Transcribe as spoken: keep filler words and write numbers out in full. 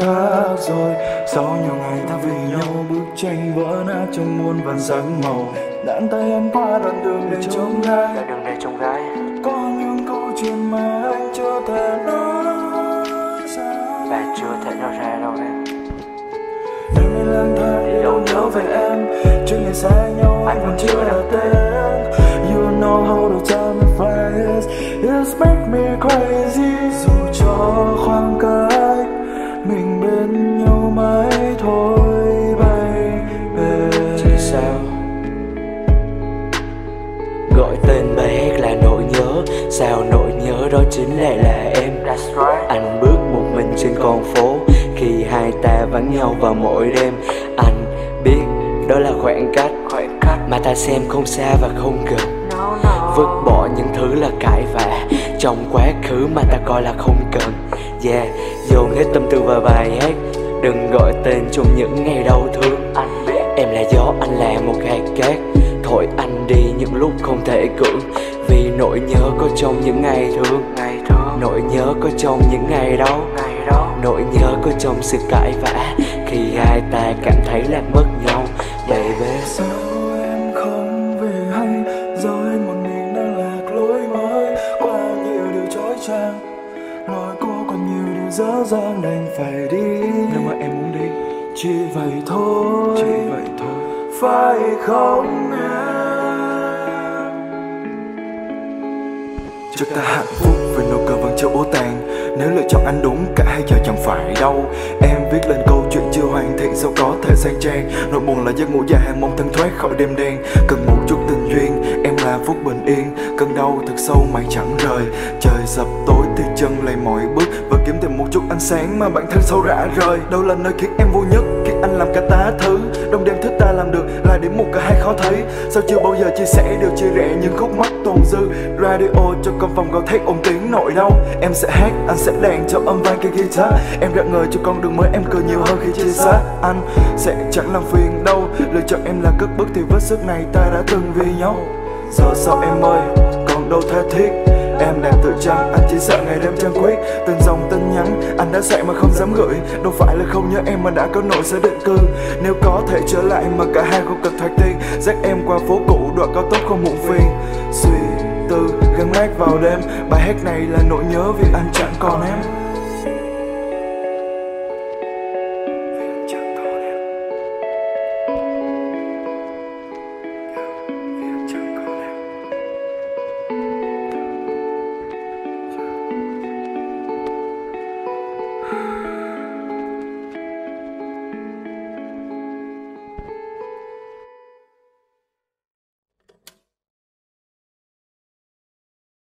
khác rồi. Sau nhiều ngày ta về nhau, bức tranh vỡ nát trong muôn vàn sắc màu. Đàn tay em qua đoạn đường để trông gai, đoạn đường để trông gai. Có những câu chuyện mà anh chưa thể nói ra, và chưa thể nói ra đâu em. Em nên lang thang để đâu nhớ về em. Trước ngày xa nhau anh còn chưa đặt tên. You know how the time flies, it's make me crazy. Dù cho khoảng cách mình bên nhau mãi thôi baby. Chứ sao gọi tên bài hát là nỗi nhớ, sao nỗi nhớ đó chính lại là em. That's right. Anh bước một mình trên con phố khi hai ta vắng nhau vào mỗi đêm. Anh biết đó là khoảng cách, khoảng cách mà ta xem không xa và không gần. No, no. Vứt bỏ những thứ là cãi vã trong quá khứ mà ta coi là không cần. Yeah, dồn hết tâm tư vào bài hát, đừng gọi tên trong những ngày đau thương. Anh biết em là gió, anh là một hạt cát, thổi anh đi những lúc không thể cưỡng. Vì nỗi nhớ có trong những ngày thương, ngày thương. Nỗi nhớ có trong những ngày đau, ngày đau. Nỗi nhớ có trong sự cãi vã khi hai ta cảm thấy là mất nhau baby. Sao em không về hay, giờ em một mình đang lạc lối mới. Qua nhiều điều trói trang, nói cô còn nhiều điều dở dang, đành phải đi nhưng mà em muốn đi. Chỉ vậy thôi, chỉ vậy thôi, phải không em? Cho ta hạnh phúc với nụ cười vàng châu ố tàn. Nếu lựa chọn anh đúng, cả hai giờ chẳng phải đâu. Em viết lên câu chuyện chưa hoàn thiện, sao có thể sang trang. Nỗi buồn là giấc ngủ dài, mong thân thoát khỏi đêm đen. Cần một chút tình duyên, em là phút bình yên. Cơn đau thật sâu mãi chẳng rời. Trời sập tối thì chân lầy mọi bước, và kiếm thêm một chút ánh sáng mà bản thân sâu rã rời. Đâu là nơi khiến em vui nhất, khiến anh làm cả tá thứ. Đông đêm thức ta làm được là điểm một cả hai khó thấy. Sao chưa bao giờ chia sẻ điều chia rẽ những khúc mắc tồn dư. Radio cho con phòng gọi thét ồn tiếng nỗi đau. Em sẽ hát, anh sẽ đàn cho âm vang cây guitar. Em rạng ngời cho con đường mới, em cười nhiều hơn khi chia xa. Anh sẽ chẳng làm phiền đâu, lựa chọn em là cất bước thì với sức này ta đã từng vì nhau. Giờ sao em ơi, còn đâu tha thiết. Em đang tự trăng, anh chỉ sợ ngày đêm trăng quyết. Từng dòng tin nhắn, anh đã soạn mà không dám gửi. Đâu phải là không nhớ em mà đã có nỗi sẽ định cư. Nếu có thể trở lại mà cả hai không cần thoát tiên, dắt em qua phố cũ, đoạn cao tốc không muộn phiền. Suy tư, gắn mát vào đêm, bài hát này là nỗi nhớ vì anh chẳng còn em.